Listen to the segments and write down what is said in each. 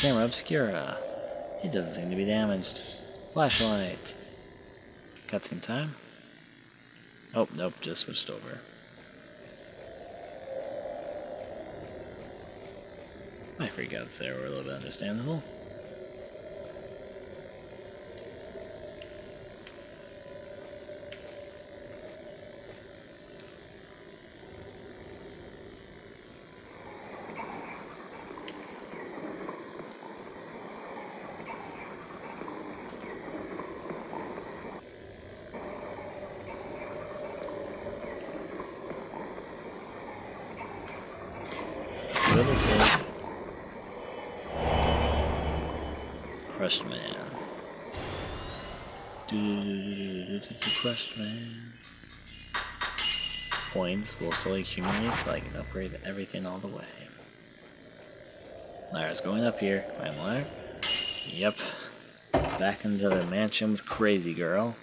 Camera obscura. It doesn't seem to be damaged. Flashlight. Cutscene time. Oh, nope, just switched over. My freakouts there were a little bit understandable. This is Crushed Man. Crushed Man. Points will slowly accumulate till I can upgrade everything all the way. Lyra's going up here. Climb ladder. Yep. Back into the mansion with Crazy Girl.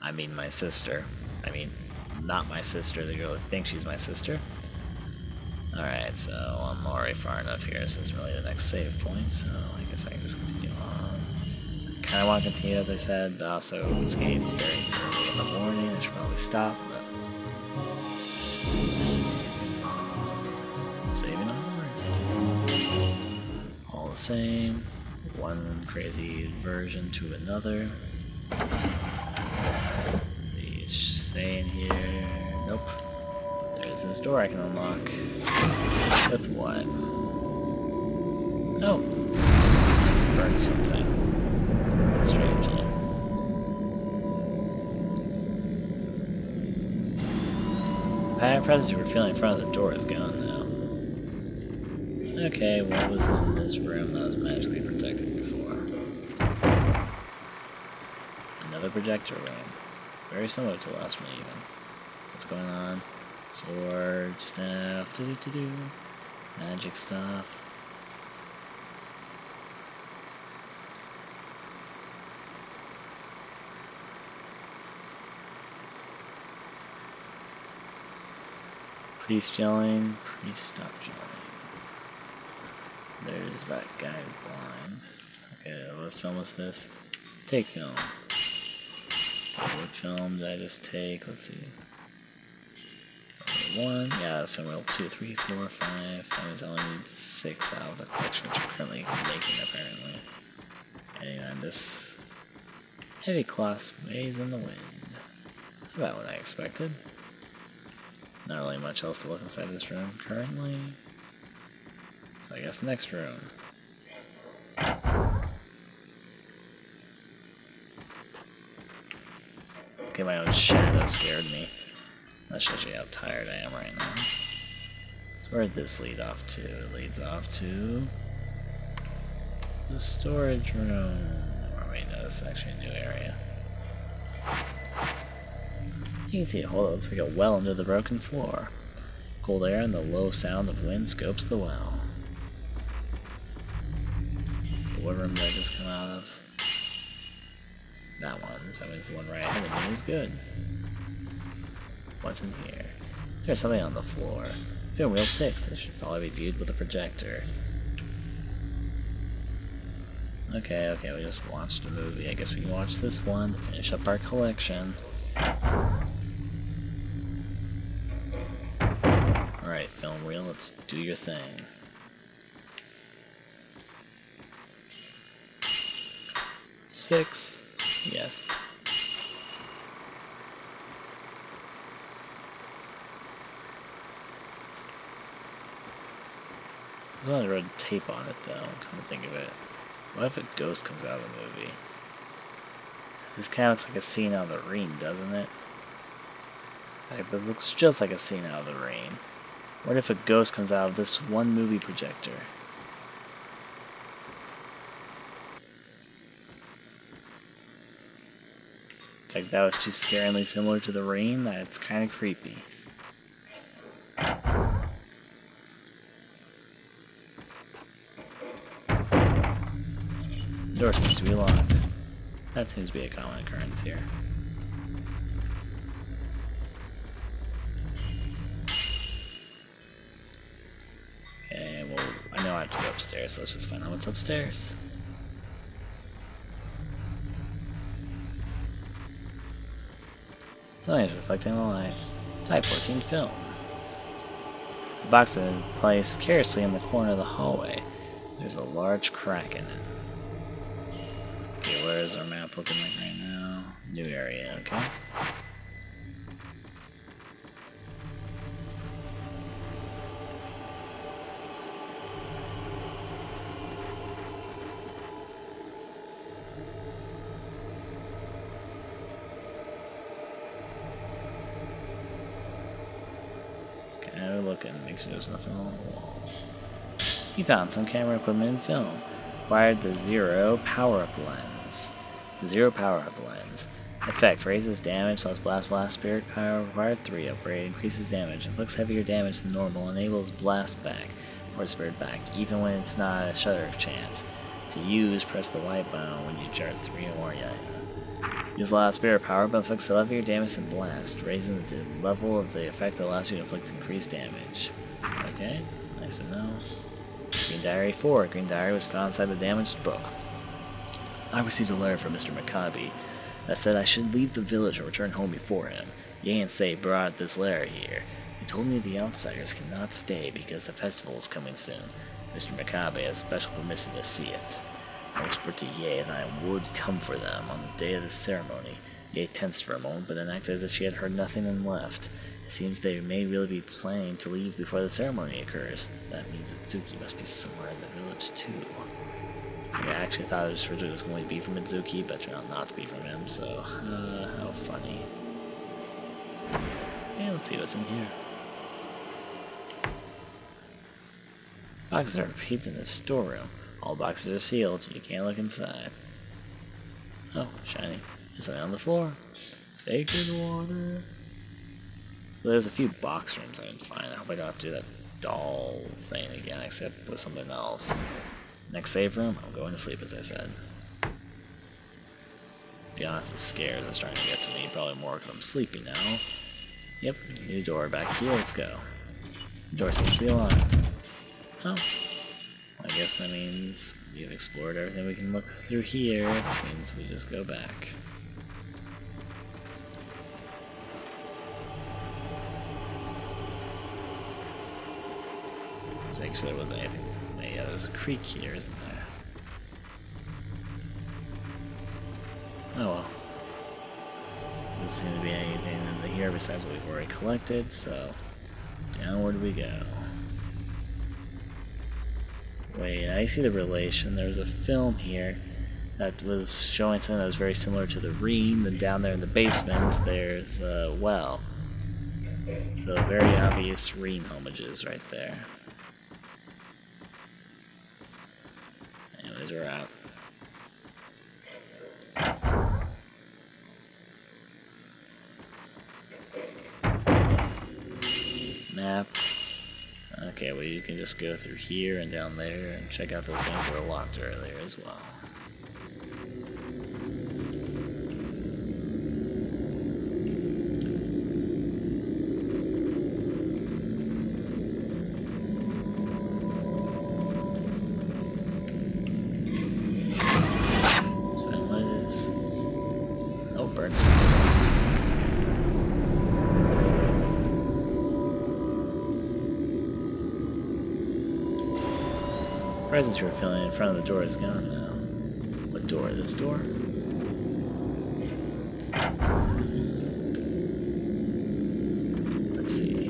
I mean my sister. I mean, not my sister, the girl who thinks she's my sister. Alright, so I'm already far enough here. This is really the next save point, so I guess I can just continue on. I kind of want to continue, as I said, but also it's getting very early in the morning. I should probably stop, but saving on work. All the same, one crazy version to another. Let's see, it's just Sae here. Nope. There's this door I can unlock. With what? Oh! Burned something. Strangely. Pattern presence you were feeling in front of the door is gone now. Okay, what was in this room that was magically protected before? Another projector room. Very similar to the last one, even. What's going on? Sword, staff, do-do-do-do, magic stuff. Priest yelling, priest stop yelling. There's that guy who's blind. Okay, what film was this? Take film. What film did I just take? Let's see. 1, yeah, that's from reel 2, 3, 4, 5, I was only need 6 out of the collection, which I'm currently making, apparently. And this heavy cloth weighs in the wind. About what I expected. Not really much else to look inside this room currently. So I guess next room. Okay, my own shadow scared me. That shows you how tired I am right now. So where did this lead off to? It leads off to the storage room. Or wait, no, this is actually a new area. You can see a hole that looks like a well under the broken floor. Cold air and the low sound of wind scopes the well. What room did I just come out of? That one. So that means the one right ahead of me is good. What's in here? There's something on the floor. If you're in wheel 6, this should probably be viewed with a projector. Okay, okay, we just watched a movie. I guess we can watch this one to finish up our collection. Alright, film reel, let's do your thing. Six. Yes. There's one that wrote tape on it, though, come to think of it. What if a ghost comes out of the movie? This kind of looks like a scene out of The Ring, doesn't it? Like, it looks just like a scene out of The Ring. What if a ghost comes out of this one movie projector? Like, that was too scarily similar to The Ring, that it's kind of creepy. The door seems to be locked. That seems to be a common occurrence here. Okay, well, I know I I have to go upstairs, so let's just find out what's upstairs. Something's reflecting the light. Type 14 film. The box is placed carelessly in the corner of the hallway. There's a large crack in it. Okay, where is our map looking like right now? New area, okay. Make sure there's nothing on the walls. He found some camera equipment and film. Wired the Zero power-up lens. The Zero power-up lens. Effect raises damage, lets blast. Spirit power required 3. Upgrade increases damage, inflicts heavier damage than normal, enables blast back or spirit back, even when it's not a shutter chance. To use, press the Y button when you charge 3 or more Yae. Use a lot of spirit power, but inflicts heavier damage than blast. Raising the level of the effect allows you to inflict increased damage. Okay, nice to know. Green Diary 4. Green Diary was found inside the damaged book. I received a letter from Mr. Makabe that said I should leave the village and return home before him. Yae and Sae brought this letter here. He told me the outsiders cannot stay because the festival is coming soon. Mr. Makabe has special permission to see it. I whispered to Yae that I would come for them on the day of the ceremony. Yae tensed for a moment, but then acted as if she had heard nothing and left. It seems they may really be planning to leave before the ceremony occurs. That means Itsuki must be somewhere in the village too. Yeah, I actually thought this originally was going to be from Itsuki, but turned out not to be from him, so how funny. Yeah, let's see what's in here. Boxes are heaped in the storeroom. All boxes are sealed, you can't look inside. Oh, shiny. There's something on the floor. Sacred water. So there's a few box rooms I didn't find. I hope I don't have to do that doll thing again, except with something else. Next save room, I'm going to sleep, as I said. To be honest, the scares are starting to get to me, probably more because I'm sleepy now. Yep, new door back here, let's go. The door seems to be locked. Oh, well, I guess that means we've explored everything we can look through here, which means we just go back. Make sure there wasn't anything. Yeah, there's a creek here, isn't there? Oh well. Doesn't seem to be anything in here besides what we've already collected, so downward we go. Wait, I see the relation. There was a film here that was showing something that was very similar to the Ring, and down there in the basement there's a well. So very obvious Ring homages right there. Are out. Map. Okay, well you can just go through here and down there and check out those things that were locked earlier as well. The presence you were feeling in front of the door is gone now. What door? This door? Let's see.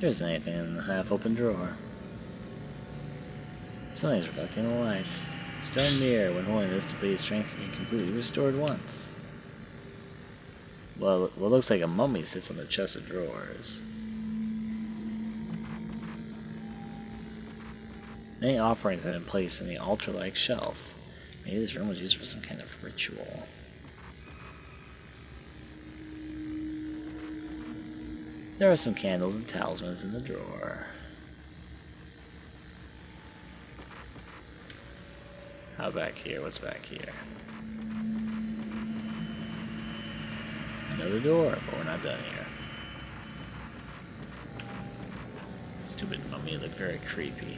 There isn't anything in the half-open drawer. Something's reflecting the light. Stone mirror. When holding this, depleted strength can be completely restored once. Well, what looks like a mummy sits on the chest of drawers. Many offerings have been placed in the altar-like shelf. Maybe this room was used for some kind of ritual. There are some candles and talismans in the drawer. How back here? What's back here? Another door, but we're not done here. stupid mummy look very creepy.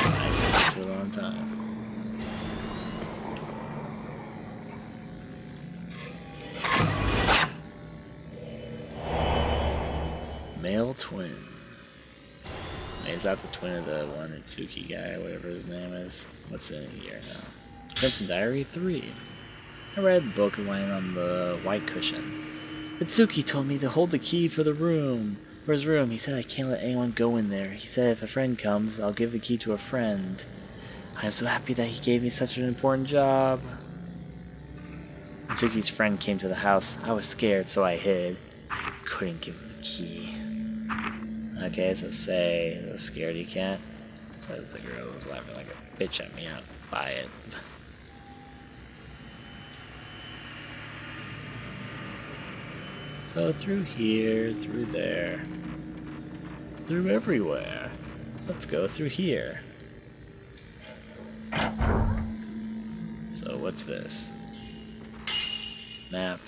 I've seen this for a long time. Male twin. Is that the twin of the one Itsuki guy, whatever his name is? What's in here now? Crimson Diary 3. A red book laying on the white cushion. Itsuki told me to hold the key for the room. For his room, he said I can't let anyone go in there. He said if a friend comes, I'll give the key to a friend. I am so happy that he gave me such an important job. Itsuki's friend came to the house. I was scared, so I hid. I couldn't give him the key. Okay, so Sae is a scaredy cat. Says the girl was laughing like a bitch at me. I'll buy it. So through here, through there, through everywhere. Let's go through here. So what's this? Map.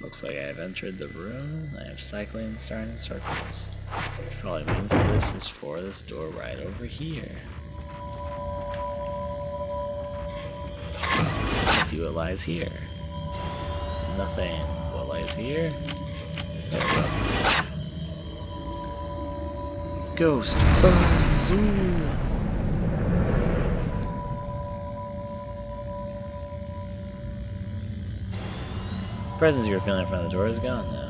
Looks like I have entered the room. I have cycling starting in circles. Which probably means that this is for this door right over here. Let's see what lies here. Nothing. What lies here? Ghost Bazoo! The presence you were feeling in front of the door is gone now.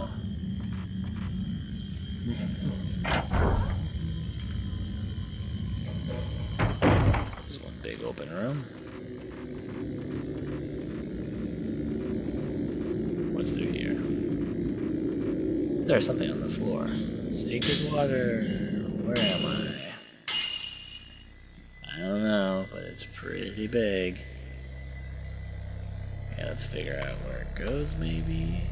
This is one big open room. What's through here? There's something on the floor. Sacred water. Where am I? I don't know, but it's pretty big. Yeah, let's figure out where it goes, maybe.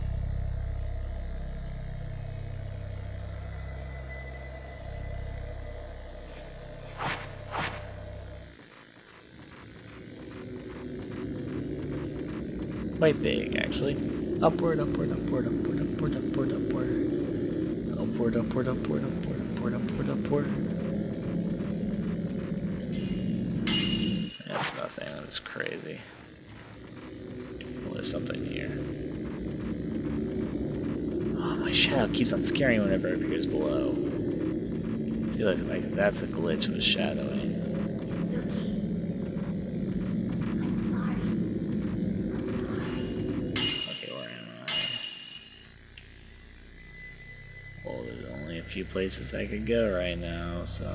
Quite big, actually. Upward, upward, upward, upward, upward, upward, upward. Upward, upward, upward, upward, upward, upward, upward. That's nothing, that was crazy. There's something here. Oh, my shadow keeps on scaring whenever it appears below. See, look, like that's a glitch with shadowing. Okay, where am I? Well, there's only a few places I could go right now, so.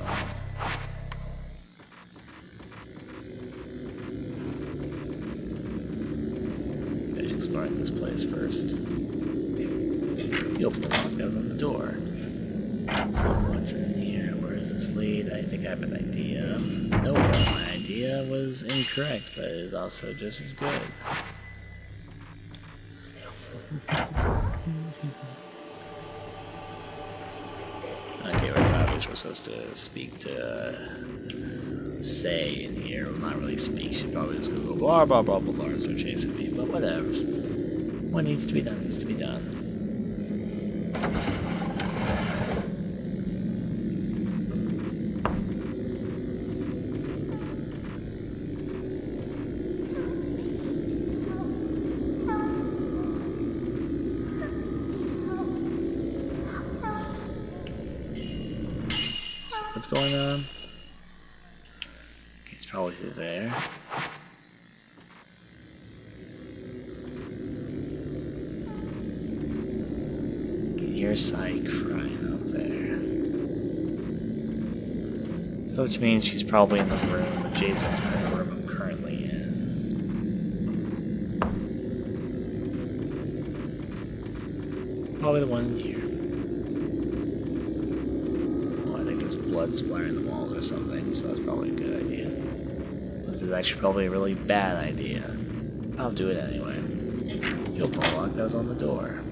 This place first. You open the lock that was on the door. So what's in here? Where does this lead? I think I have an idea. No, my idea was incorrect, but it is also just as good. Okay, well, it's obvious we're supposed to speak to Sae in here. Well, not really speak. She probably just go blah blah blah blah blah. They're chasing me, but whatever. What needs to be done needs to be done. So what's going on? Okay, it's probably there. Sae crying up there. So which means she's probably in the room adjacent to the room I'm currently in. Probably the one in here. Oh, I think there's blood splattering the walls or something, so that's probably a good idea. This is actually probably a really bad idea. I'll do it anyway. You'll pull lock that was on the door.